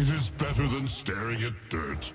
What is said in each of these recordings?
It is better than staring at dirt.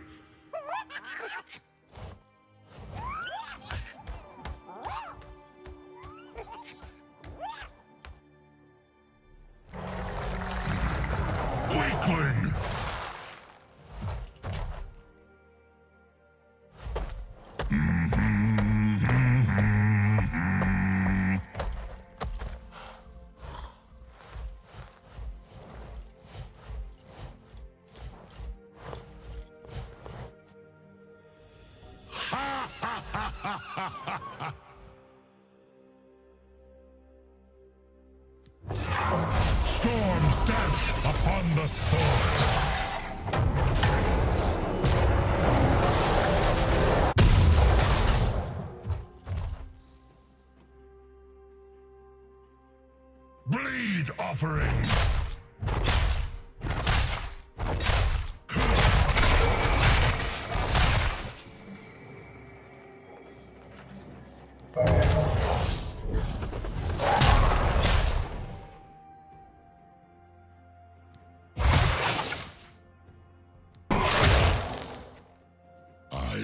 Storm's dance upon the sword. Bleed offering.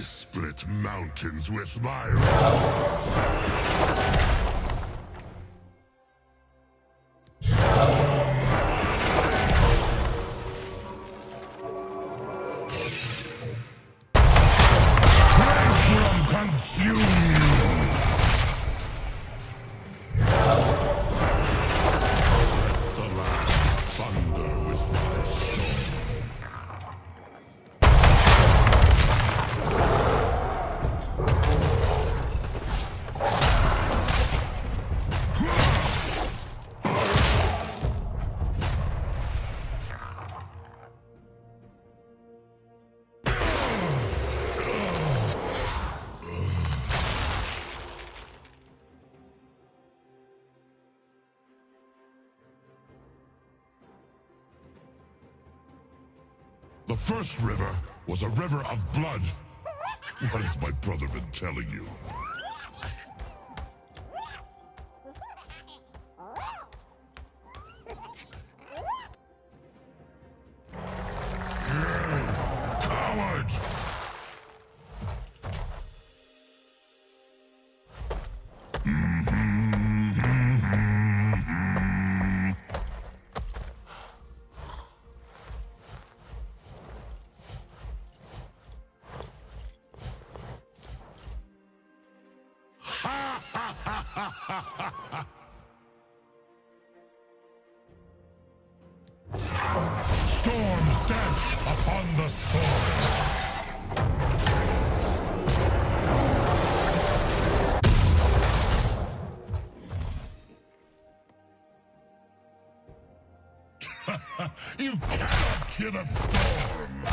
Split mountains with my rock. The first river was a river of blood. What has my brother been telling you? Storm's dance upon the sword. You cannot kill a storm!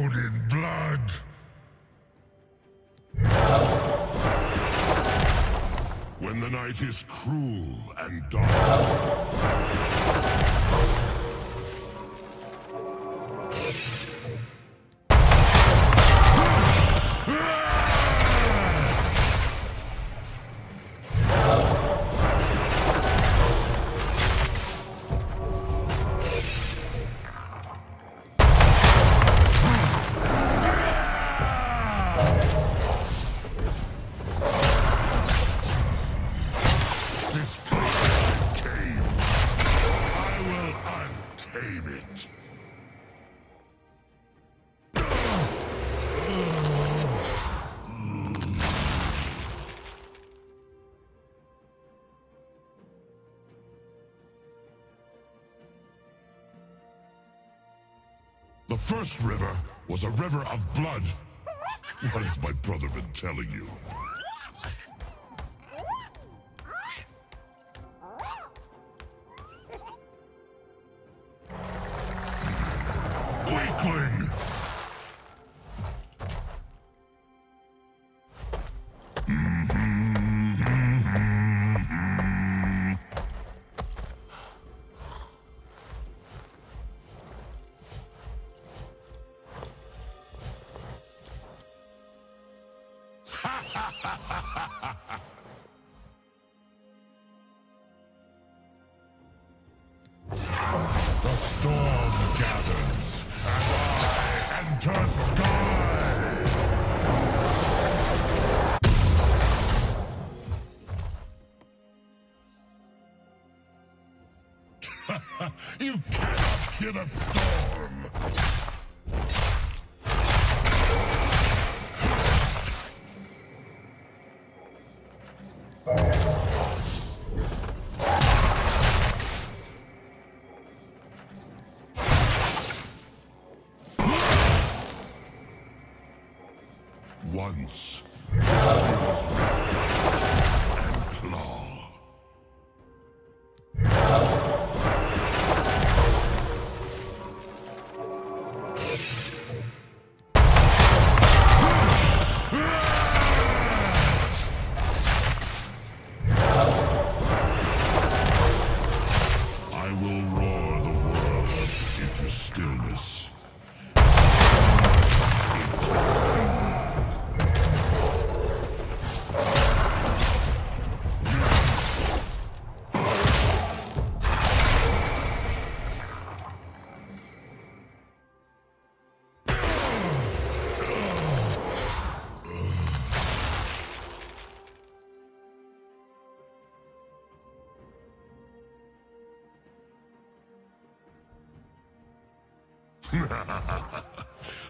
In blood. When the night is cruel and dark. The first river was a river of blood. What has my brother been telling you? The storm gathers, and I enter sky! You cannot kill a storm! Once, the sea was wrapped in and claw. I will roar the world into stillness.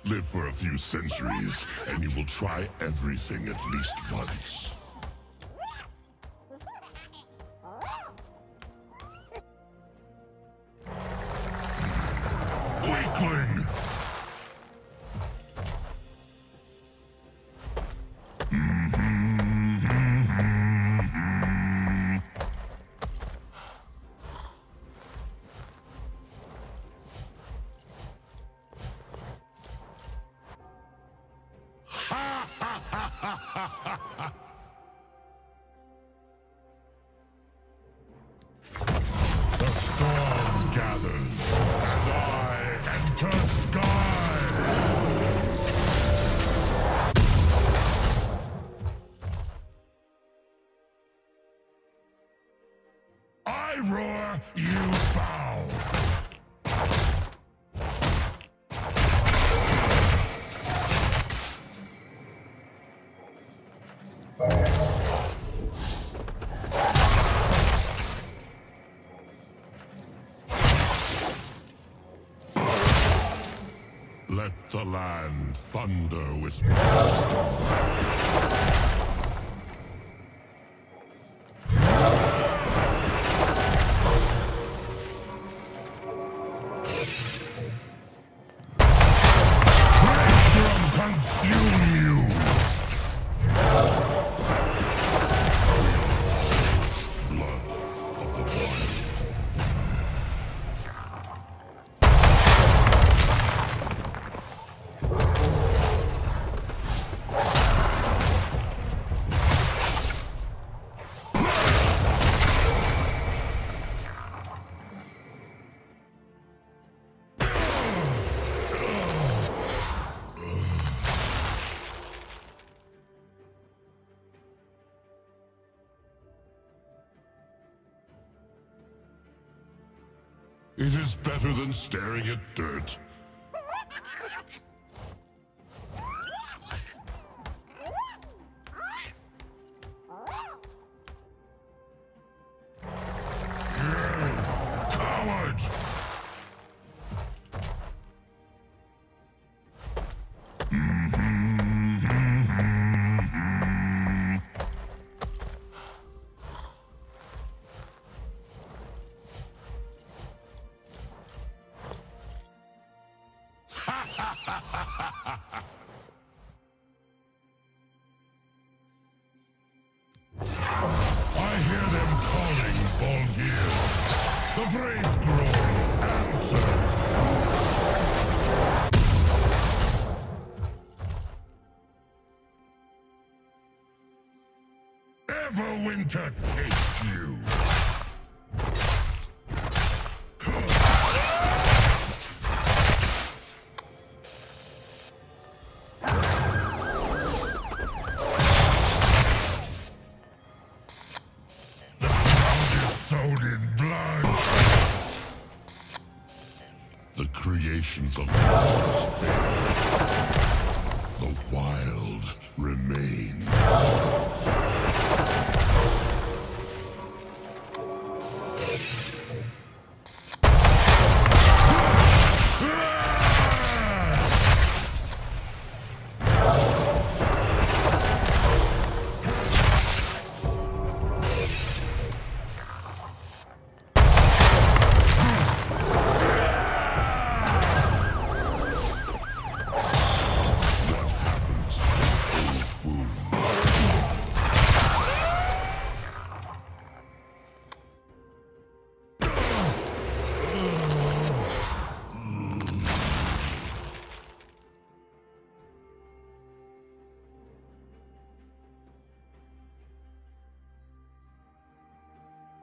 Live for a few centuries, and you will try everything at least once. Weakling! The storm gathers, and I enter sky! I roar, you bow! Let the land thunder with my storm. It is better than staring at dirt. Coward! The brave grow, answer! Everwinter takes you! generations of mortals failed, the wild remains.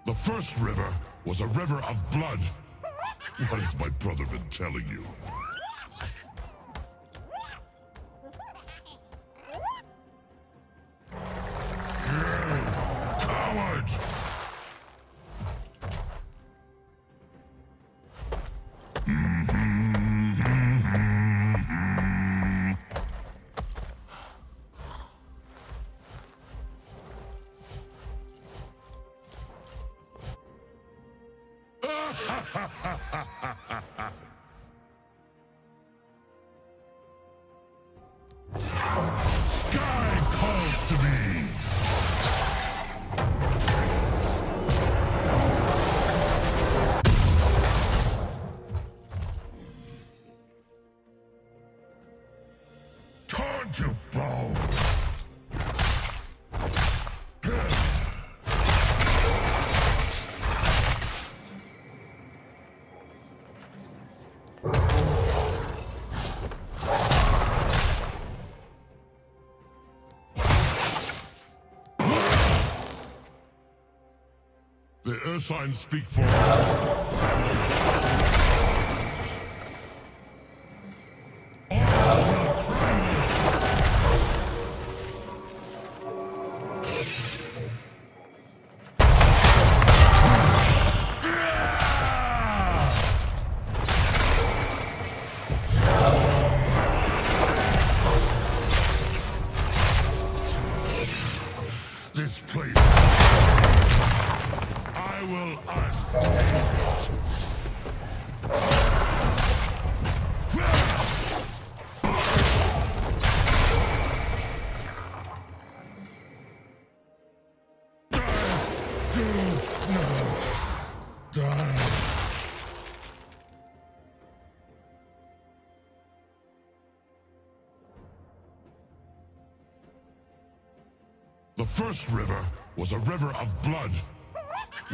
The first river was a river of blood. What has my brother been telling you? The air signs speak for all. The first river was a river of blood.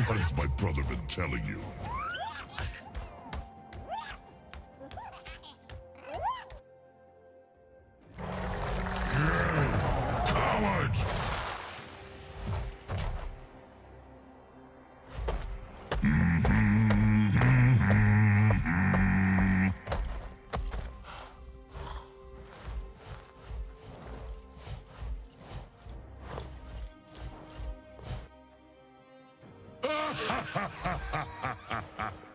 What has my brother been telling you? Ha ha ha ha ha ha!